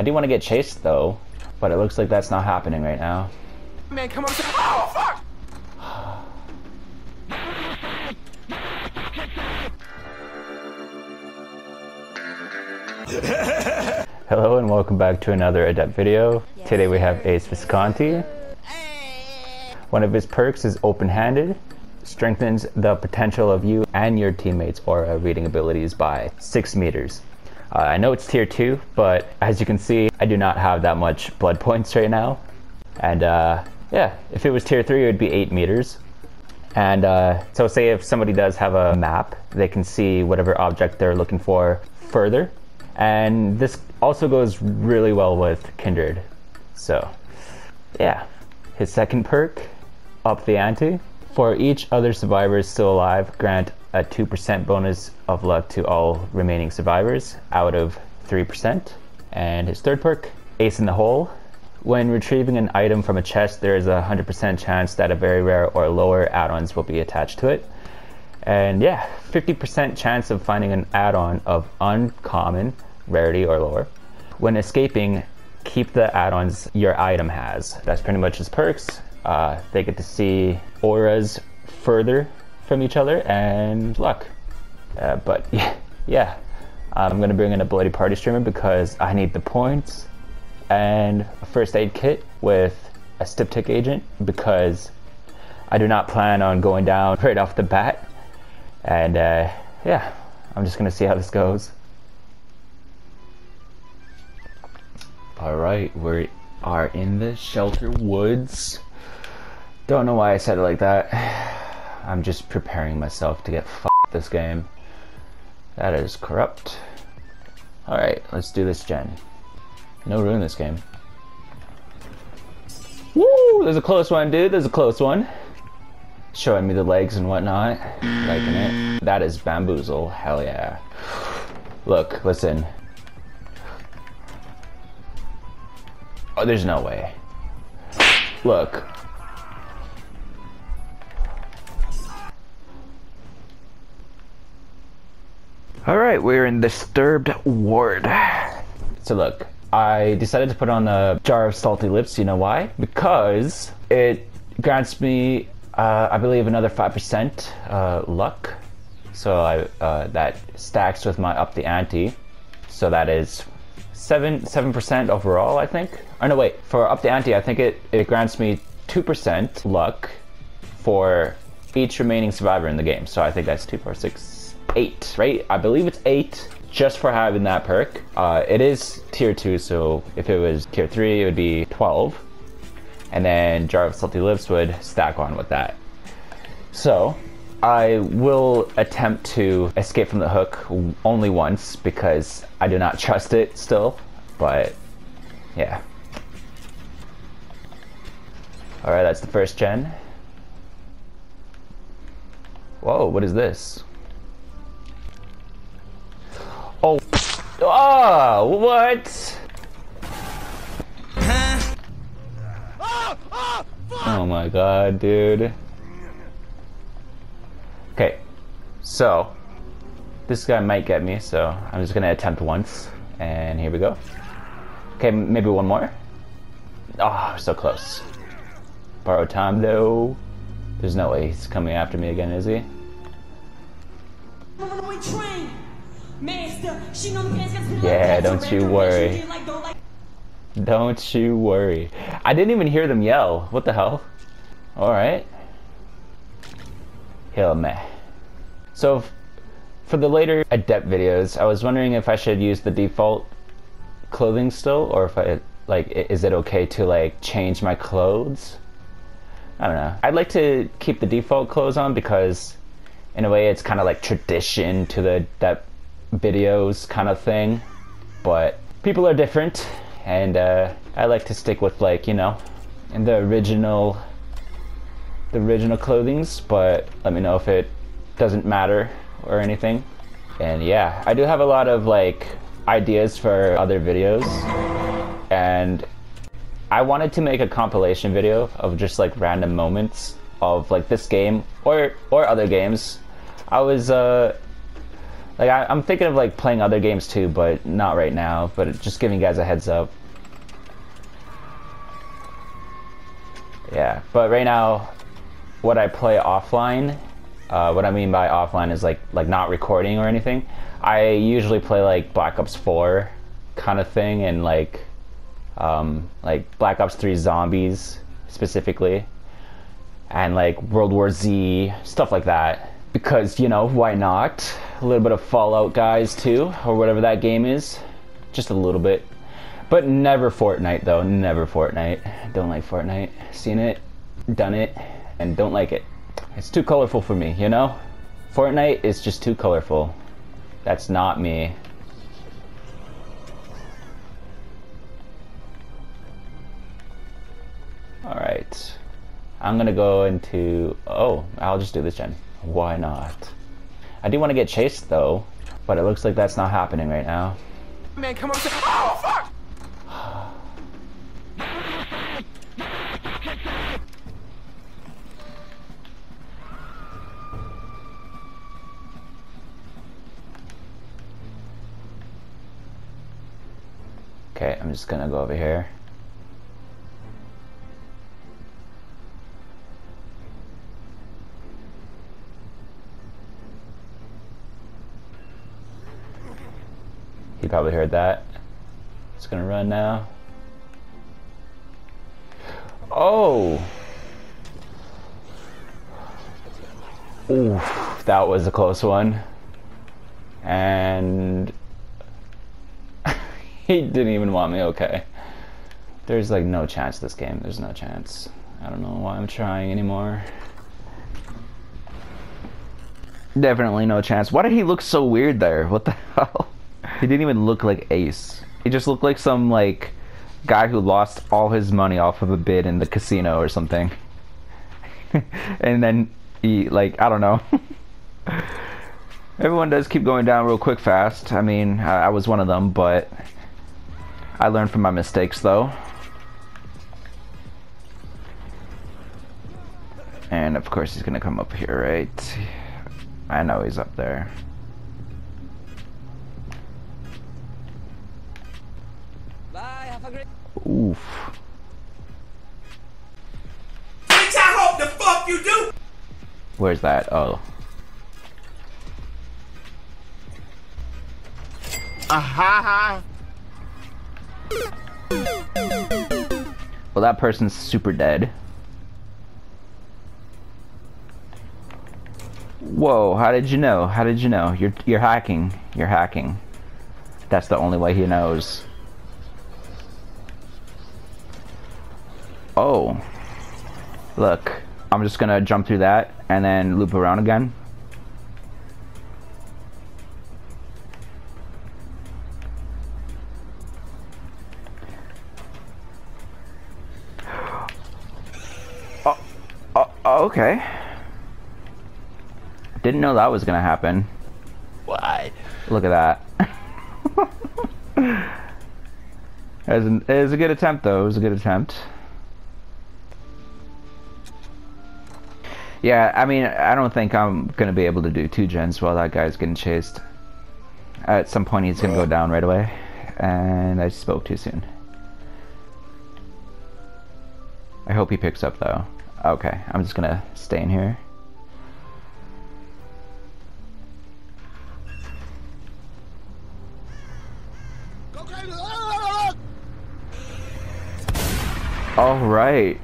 I do want to get chased though, but it looks like that's not happening right now. Man, come on! Oh, fuck! Hello and welcome back to another Adept video. Today we have Ace Visconti. One of his perks is Open-Handed. Strengthens the potential of you and your teammates' aura reading abilities by 6 meters. I know it's tier 2, but as you can see, I do not have that much blood points right now. And yeah, if it was tier 3, it would be 8 meters. And so say if somebody does have a map, they can see whatever object they're looking for further. And this also goes really well with Kindred. So yeah, his second perk, Up the Ante. For each other survivor still alive, grant a 2% bonus of luck to all remaining survivors out of 3%. And his third perk, Ace in the Hole. When retrieving an item from a chest, there is a 100% chance that a very rare or lower add-ons will be attached to it. And yeah, 50% chance of finding an add-on of uncommon, rarity, or lower. When escaping, keep the add-ons your item has. That's pretty much his perks. They get to see auras further from each other and luck. But yeah, I'm gonna bring in a bloody party streamer because I need the points, and a first aid kit with a styptic agent because I do not plan on going down right off the bat. And yeah, I'm just gonna see how this goes. All right, we are in the Shelter Woods. Don't know why I said it like that. I'm just preparing myself to get f***ed this game. That is corrupt. Alright, let's do this gen. No ruin this game. Woo! There's a close one, dude. There's a close one. Showing me the legs and whatnot. Liking it. That is Bamboozle. Hell yeah. Look, listen. Oh, there's no way. Look. Alright, we're in Disturbed Ward. So look, I decided to put on a Jar of Salty Lips, you know why? Because it grants me, I believe, another 5% luck. So that stacks with my Up the Ante. So that is 7% overall, I think. Oh no, wait, for Up the Ante, I think it grants me 2% luck for each remaining survivor in the game. So I think that's 2, 4, 6, 8, right? I believe it's 8 just for having that perk. It is tier 2, so if it was tier 3, it would be 12. And then Jar of Salty Lips would stack on with that. So I will attempt to escape from the hook only once because I do not trust it still, but yeah. All right, that's the first gen. Whoa, what is this? Oh, oh, what? Huh? Oh my god, dude. Okay, so this guy might get me, so I'm just gonna attempt once, and here we go. Okay, maybe one more. Oh, so close. Borrow Time, though. There's no way he's coming after me again, is he? Yeah, don't you worry. Don't you worry. I didn't even hear them yell. What the hell? Alright. Hell meh. So, for the later Adept videos, I was wondering if I should use the default clothing still, or if I, like, is it okay to, like, change my clothes? I don't know. I'd like to keep the default clothes on because, in a way, it's kind of like tradition to the Adept videos kind of thing, but people are different, and I like to stick with, like, you know, in the original clothings, but let me know if it doesn't matter or anything. And yeah, I do have a lot of, like, ideas for other videos, and I wanted to make a compilation video of just, like, random moments of, like, this game or other games. I was Like, I'm thinking of, like, playing other games too, but not right now. But just giving you guys a heads up. Yeah, but right now, what I play offline, what I mean by offline is, like not recording or anything. I usually play, like, Black Ops 4 kind of thing, and, like Black Ops 3 Zombies, specifically. And, like, World War Z, stuff like that. Because, you know, why not? A little bit of Fallout, guys, too, or whatever that game is. Just a little bit. But never Fortnite, though. Never Fortnite. Don't like Fortnite. Seen it, done it, and don't like it. It's too colorful for me, you know? Fortnite is just too colorful. That's not me. Alright. I'm gonna go into... Oh, I'll just do this gen. Why not? I do want to get chased, though. But it looks like that's not happening right now. Man, come on. Oh, fuck! Okay, I'm just gonna go over here. He probably heard that. It's gonna run now. Oh! Oof, that was a close one. And... he didn't even want me, okay. There's like no chance this game, there's no chance. I don't know why I'm trying anymore. Definitely no chance. Why did he look so weird there? What the hell? He didn't even look like Ace. He just looked like some like guy who lost all his money off of a bid in the casino or something. And then he like, I don't know. Everyone does keep going down real quick fast. I mean, I was one of them, but I learned from my mistakes, though. And, of course, he's gonna come up here, right? I know he's up there. Bye, have a great... Oof. Bitch, I hope the fuck you do! Where's that? Oh. Aha! Well, that person's super dead. Whoa, how did you know? How did you know? You're hacking. You're hacking. That's the only way he knows. Oh. Look, I'm just gonna jump through that and then loop around again. Okay. Didn't know that was gonna happen. What? Look at that. It was a good attempt, though. It was a good attempt. Yeah, I mean, I don't think I'm gonna be able to do two gens while that guy's getting chased. At some point, he's gonna go down right away. And I spoke too soon. I hope he picks up, though. Okay, I'm just gonna stay in here. Alright.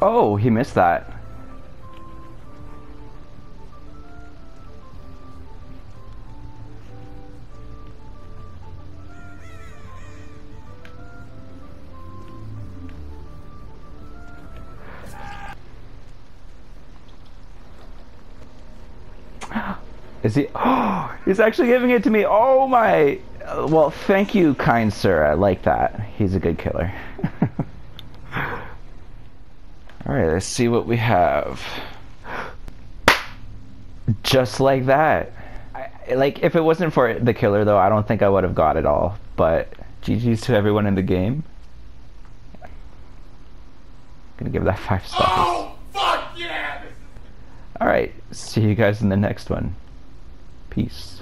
Oh, he missed that. Is he? Oh, he's actually giving it to me. Oh my. Well, thank you, kind sir. I like that. He's a good killer. Alright, let's see what we have. Just like that. Like, if it wasn't for the killer, though, I don't think I would have got it all. But GG's to everyone in the game. I'm gonna give that 5 stars. Oh, fuck yeah! Alright, see you guys in the next one. Peace.